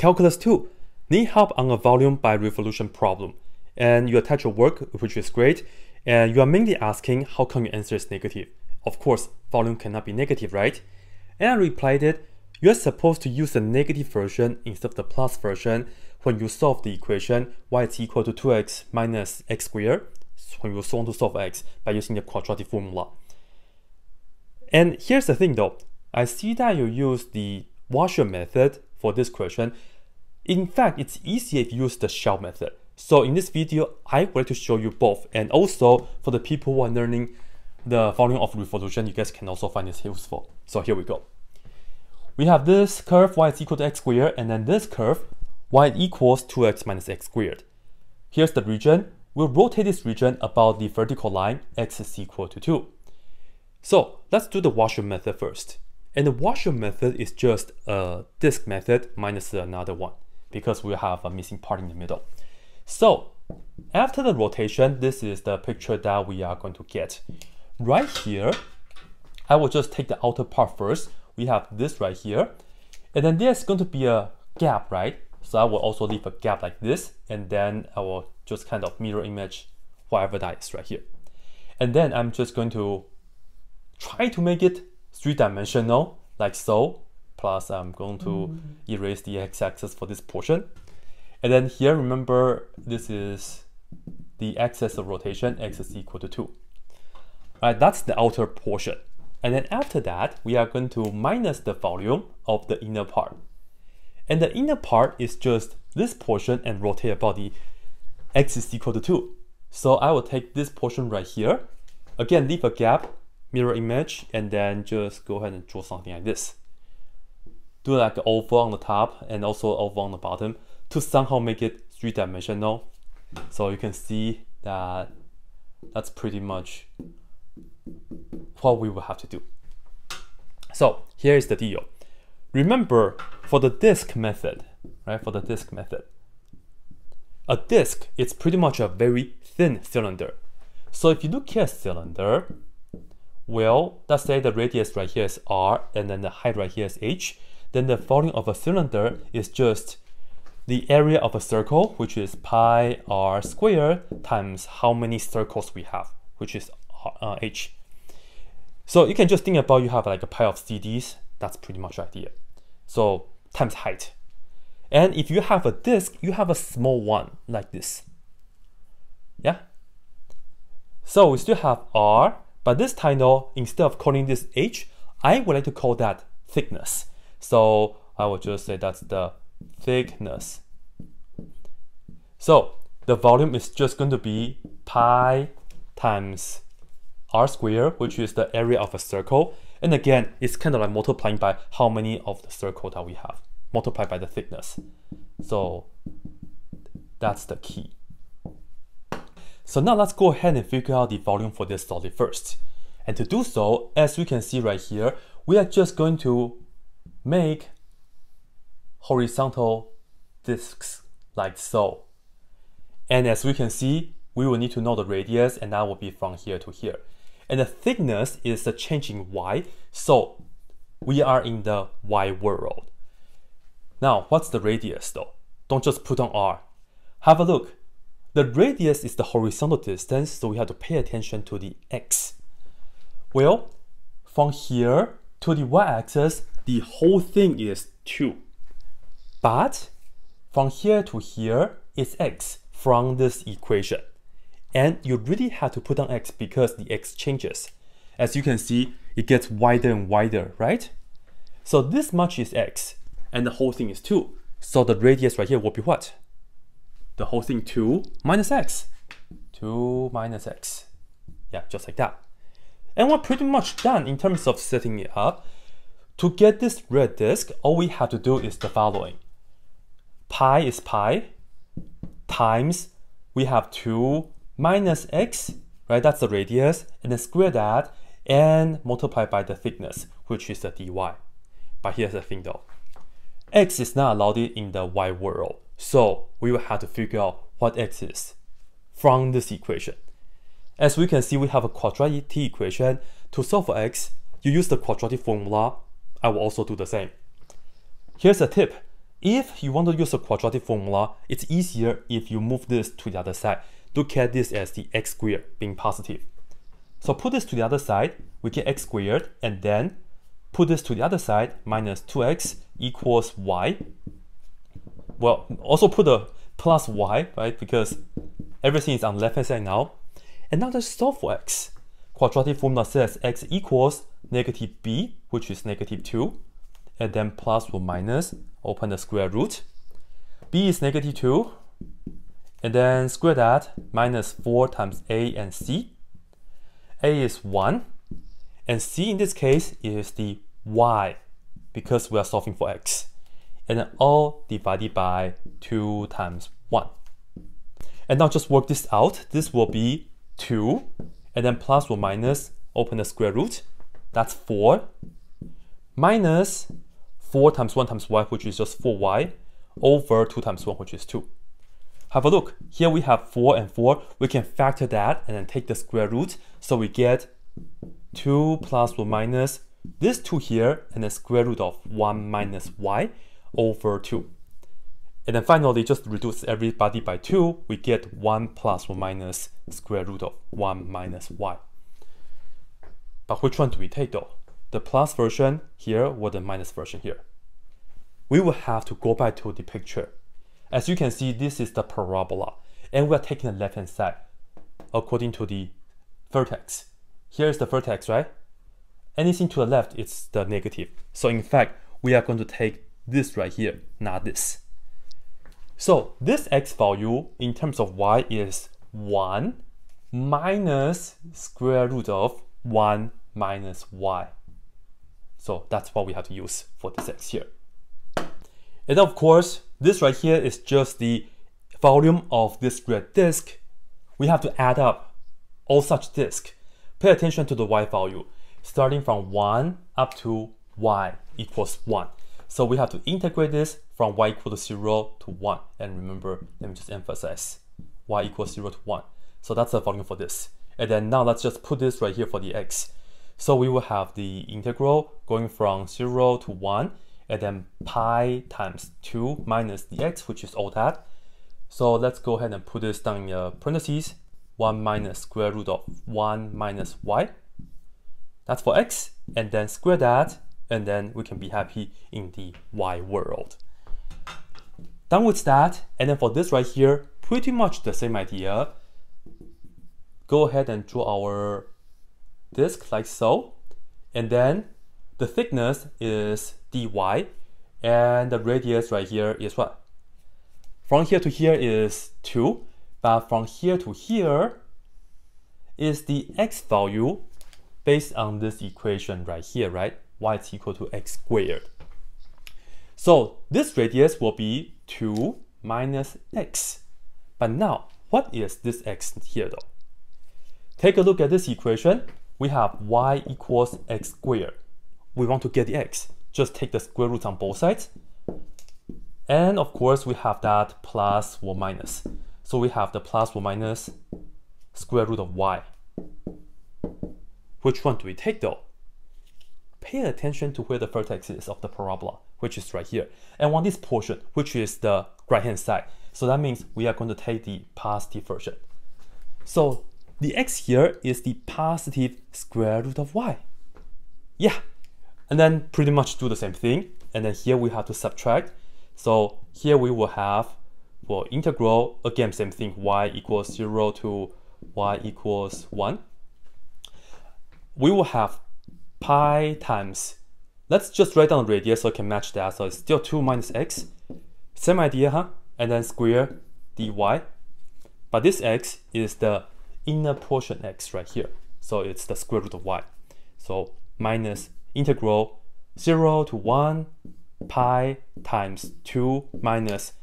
Calculus 2, need help on a volume by revolution problem. And you attach your work, which is great, and you are mainly asking how come your answer is negative. Of course, volume cannot be negative, right? And I replied that you are supposed to use the negative version instead of the plus version when you solve the equation y is equal to 2x minus x squared, when you want to solve x by using the quadratic formula. And here's the thing though, I see that you use the Washer method for this question. In fact, it's easier if you use the Shell method. So in this video, I would like to show you both, and also for the people who are learning the volume of revolution, you guys can also find this useful. So here we go. We have this curve y is equal to x squared, and then this curve y equals 2x minus x squared. Here's the region. We'll rotate this region about the vertical line x is equal to 2. So let's do the Washer method first. And the Washer method is just a disk method minus another one, because we have a missing part in the middle. So after the rotation, this is the picture that we are going to get. Right here, I will just take the outer part first. We have this right here, and then there's going to be a gap, right? So I will also leave a gap like this, and then I will just kind of mirror image whatever that is right here. And then I'm just going to try to make it three-dimensional, like so. Plus, I'm going to erase the x-axis for this portion. And then here, remember, this is the axis of rotation, x is equal to 2. All right, that's the outer portion. And then after that, we are going to minus the volume of the inner part. And the inner part is just this portion and rotate about the x is equal to 2. So I will take this portion right here. Again, leave a gap, mirror image, and then just go ahead and draw something like this. Do like an oval on the top and also oval on the bottom to somehow make it three-dimensional. So you can see that that's pretty much what we will have to do. So here is the deal. Remember, for the disk method, right? For the disk method, a disk is pretty much a very thin cylinder. So if you look here at cylinder, well, let's say the radius right here is r, and then the height right here is h. Then the volume of a cylinder is just the area of a circle, which is pi r squared times how many circles we have, which is h. So you can just think about, you have like a pile of CDs. That's pretty much the idea. So times height. And if you have a disk, you have a small one like this. Yeah. So we still have r. But this time though, instead of calling this h, I would like to call that thickness. So I will just say that's the thickness. So the volume is just going to be pi times r squared, which is the area of a circle. And again, it's kind of like multiplying by how many of the circle that we have, multiplied by the thickness. So that's the key. So now let's go ahead and figure out the volume for this solid first. And to do so, as we can see right here, we are just going to make horizontal disks like so. And as we can see, we will need to know the radius, and that will be from here to here. And the thickness is the change in y, so we are in the y world. Now, what's the radius though? Don't just put on r. Have a look. The radius is the horizontal distance, so we have to pay attention to the x. Well, from here to the y-axis, the whole thing is 2. But from here to here is x from this equation. And you really have to put on x because the x changes. As you can see, it gets wider and wider, right? So this much is x, and the whole thing is 2. So the radius right here will be what? The whole thing 2 minus x, 2 minus x, yeah, just like that. And we're pretty much done in terms of setting it up. To get this red disk, all we have to do is the following. Pi is pi times, we have 2 minus x, right, that's the radius, and then square that and multiply by the thickness, which is the dy. But here's the thing though, x is not allowed in the y world. So we will have to figure out what x is from this equation. As we can see, we have a quadratic equation. To solve for x, you use the quadratic formula. I will also do the same. Here's a tip. If you want to use a quadratic formula, it's easier if you move this to the other side. Look at this as the x squared being positive. So put this to the other side, we get x squared, and then put this to the other side, minus 2x equals y. Well, also put a plus y, right? Because everything is on the left-hand side now. And now let's solve for x. Quadratic formula says x equals negative b, which is negative 2, and then plus or minus, open the square root. b is negative 2, and then square that, minus 4 times a and c. a is 1, and c in this case is the y, because we are solving for x. And then all divided by 2 times 1. And now just work this out. This will be 2, and then plus or minus, open the square root. That's 4, minus 4 times 1 times y, which is just 4y, over 2 times 1, which is 2. Have a look. Here we have 4 and 4. We can factor that and then take the square root. So we get 2 plus or minus this 2 here, and the square root of 1 minus y over 2. And then finally, just reduce everybody by 2. We get 1 plus or minus square root of 1 minus y. But which one do we take though? The plus version here or the minus version here? We will have to go back to the picture. As you can see, this is the parabola, and we are taking the left-hand side according to the vertex. Here is the vertex, right? Anything to the left is the negative. So in fact, we are going to take this right here, not this. So this x value in terms of y is 1 minus square root of 1 minus y. So that's what we have to use for this x here. And of course, this right here is just the volume of this red disk. We have to add up all such disks. Pay attention to the y value, starting from 1 up to y equals 1. So we have to integrate this from y equal to 0 to 1. And remember, let me just emphasize, y equals 0 to 1. So that's the volume for this. And then now let's just put this right here for the x. So we will have the integral going from 0 to 1, and then pi times 2 minus the x, which is all that. So let's go ahead and put this down in parentheses. 1 minus square root of 1 minus y. That's for x, and then square that, and then we can be happy in the y world. Done with that, and then for this right here, pretty much the same idea. Go ahead and draw our disk like so, and then the thickness is dy, and the radius right here is what? From here to here is 2, but from here to here is the x value based on this equation right here, right? Y is equal to x squared. So this radius will be 2 minus x. But now, what is this x here though? Take a look at this equation. We have y equals x squared. We want to get the x. Just take the square roots on both sides. And of course, we have that plus or minus. So we have the plus or minus square root of y. Which one do we take though? Pay attention to where the vertex is of the parabola, which is right here. And on this portion, which is the right-hand side. So that means we are going to take the positive version. So the x here is the positive square root of y. Yeah. And then pretty much do the same thing. And then here we have to subtract. So here we will have, well, integral, again, same thing, y equals 0 to y equals 1. We will have pi times, let's just write down the radius so I can match that. So it's still 2 minus x. Same idea, huh? And then square dy. But this x is the inner portion x right here. So it's the square root of y. So minus integral 0 to 1 pi times 2 minus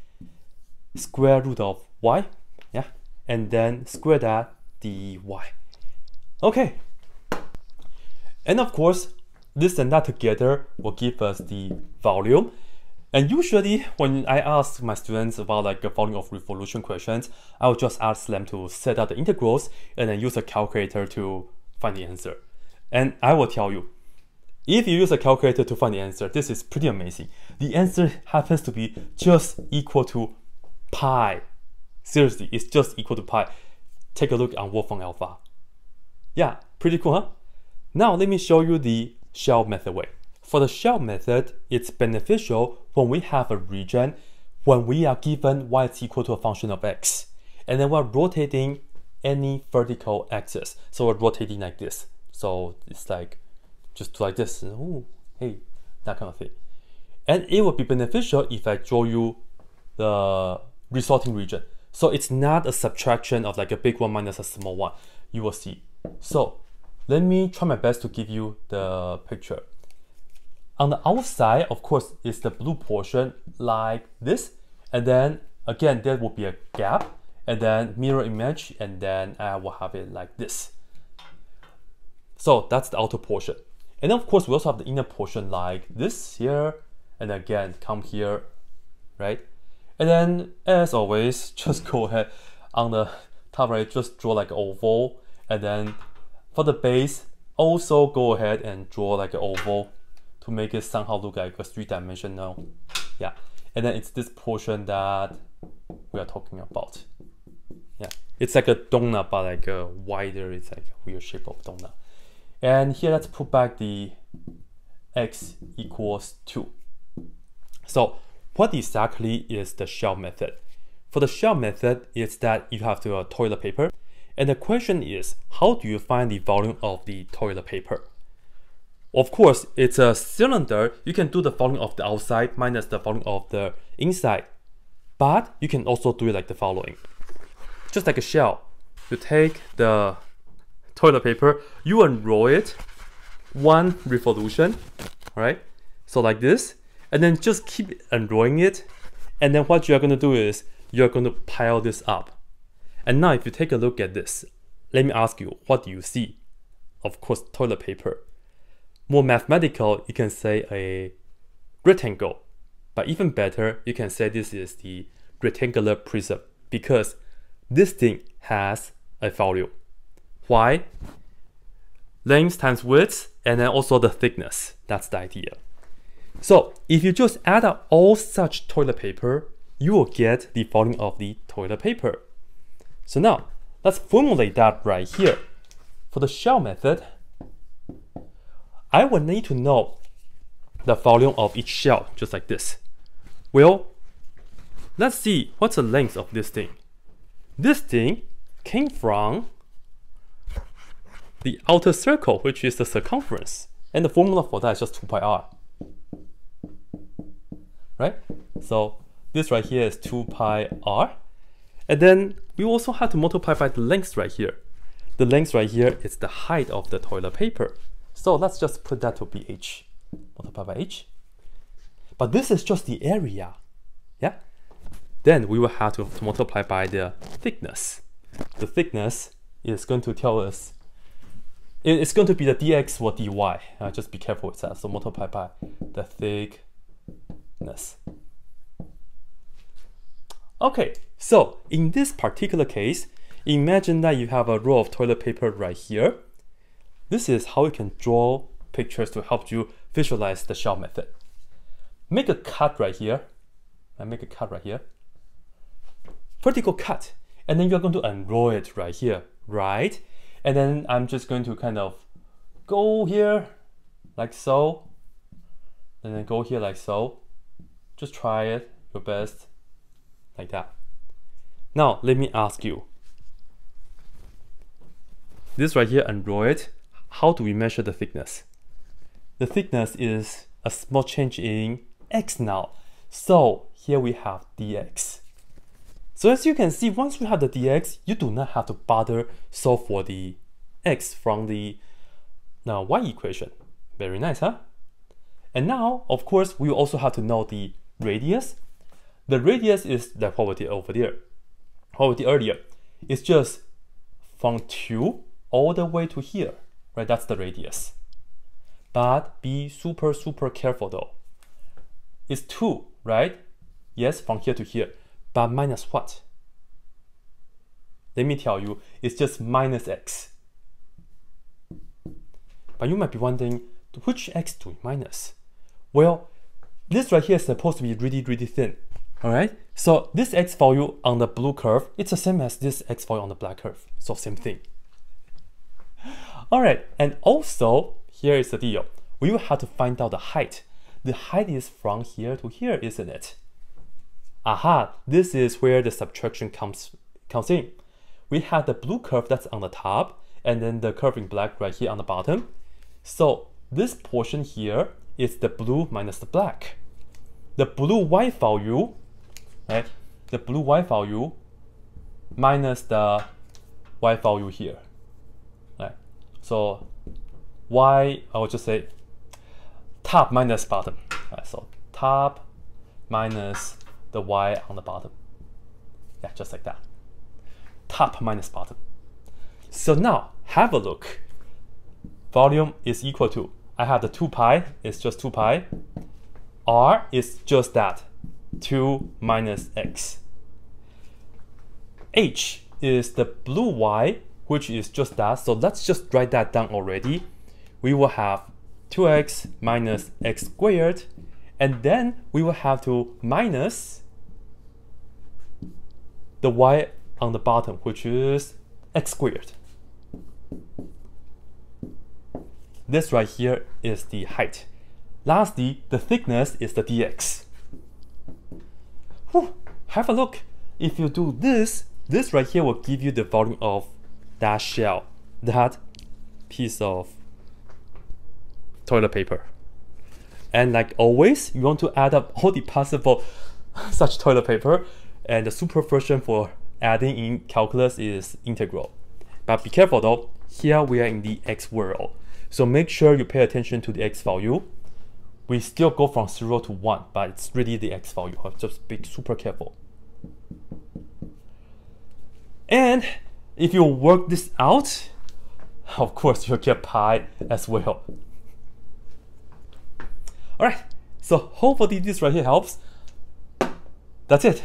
square root of y, yeah, and then square that dy. Okay, and of course this and that together will give us the volume. And usually when I ask my students about like a volume of revolution questions, I would just ask them to set out the integrals and then use a calculator to find the answer. And I will tell you, If you use a calculator to find the answer, this is pretty amazing. The answer happens to be just equal to pi. Seriously, it's just equal to pi. Take a look on Wolfram Alpha. Yeah, pretty cool, huh? Now let me show you the shell method way. For the shell method, it's beneficial when we have a region when we are given y is equal to a function of x, and then we're rotating any vertical axis. So we're rotating like this. So it's like just like this. Ooh, hey, that kind of thing. And it would be beneficial if I draw you the resulting region. So it's not a subtraction of like a big one minus a small one. You will see. So let me try my best to give you the picture. On the outside, of course, is the blue portion like this. And then again, there will be a gap, and then mirror image, and then I will have it like this. So that's the outer portion. And then of course, we also have the inner portion like this here, and again, come here, right? And then as always, just go ahead on the top right, just draw like an oval. And then for the base, also go ahead and draw like an oval to make it somehow look like a three-dimensional. Yeah, and then it's this portion that we are talking about. Yeah, it's like a donut, but like a wider, it's like a weird shape of donut. And here, let's put back the x equals 2. So what exactly is the shell method? For the shell method, it's that you have the toilet paper. And the question is, how do you find the volume of the toilet paper? Of course, it's a cylinder. You can do the volume of the outside minus the volume of the inside. But you can also do it like the following. Just like a shell, you take the toilet paper, you unroll it, one revolution, right? So like this, and then just keep unrolling it. And then what you're going to do is, you're going to pile this up. And now if you take a look at this, let me ask you, what do you see? Of course, toilet paper. More mathematical, you can say a rectangle. But even better, you can say this is the rectangular prism, because this thing has a volume. Why? Length times width, and then also the thickness. That's the idea. So if you just add up all such toilet paper, you will get the volume of the toilet paper. So now, let's formulate that right here. For the shell method, I would need to know the volume of each shell, just like this. Well, let's see what's the length of this thing. This thing came from the outer circle, which is the circumference. And the formula for that is just 2 pi r. Right? So this right here is 2 pi r. And then we also have to multiply by the length right here. The length right here is the height of the toilet paper. So let's just put that to be h, multiply by h. But this is just the area, yeah? Then we will have to multiply by the thickness. The thickness is going to tell us, it's going to be the dx or dy. Just be careful with that. So multiply by the thickness. Okay, so in this particular case, imagine that you have a roll of toilet paper right here. This is how you can draw pictures to help you visualize the shell method. Make a cut right here. And make a cut right here. Vertical cut. And then you're going to unroll it right here, right? And then I'm just going to kind of go here like so. And then go here like so. Just try it your best. Like that. Now, let me ask you. This right here, unroll it. How do we measure the thickness? The thickness is a small change in x now. So here we have dx. So as you can see, once you have the dx, you do not have to bother solve for the x from the y equation. Very nice, huh? And now, of course, we also have to know the radius. The radius is like what we did over there, what we did earlier. It's just from 2 all the way to here, right? That's the radius. But be super, super careful though. It's 2, right? Yes, from here to here. But minus what? Let me tell you, it's just minus x. But you might be wondering, to which x do we minus? Well, this right here is supposed to be really, really thin. Alright, so this x value on the blue curve, it's the same as this x value on the black curve. So same thing. Alright, and also, here is the deal. We will have to find out the height. The height is from here to here, isn't it? Aha, this is where the subtraction comes in. We have the blue curve that's on the top, and then the curve in black right here on the bottom. So this portion here is the blue minus the black. The blue y value, right? The blue y value minus the y value here, right? So y, I will just say top minus bottom. Right? So top minus the y on the bottom. Yeah, just like that. Top minus bottom. So now have a look. Volume is equal to, I have the 2 pi, it's just 2 pi. R is just that, 2 minus x. H is the blue y, which is just that, so let's just write that down already. We will have 2x minus x squared, and then we will have to minus the y on the bottom, which is x squared. This right here is the height. Lastly, the thickness is the dx. Whew, have a look. If you do this, this right here will give you the volume of that shell, that piece of toilet paper. And like always, you want to add up all the possible such toilet paper, and the super version for adding in calculus is integral. But be careful though, here we are in the x world. So make sure you pay attention to the x value. We still go from 0 to 1, but it's really the x value. Just be super careful. And if you work this out, of course you'll get pi as well. Alright, so hopefully this right here helps. That's it.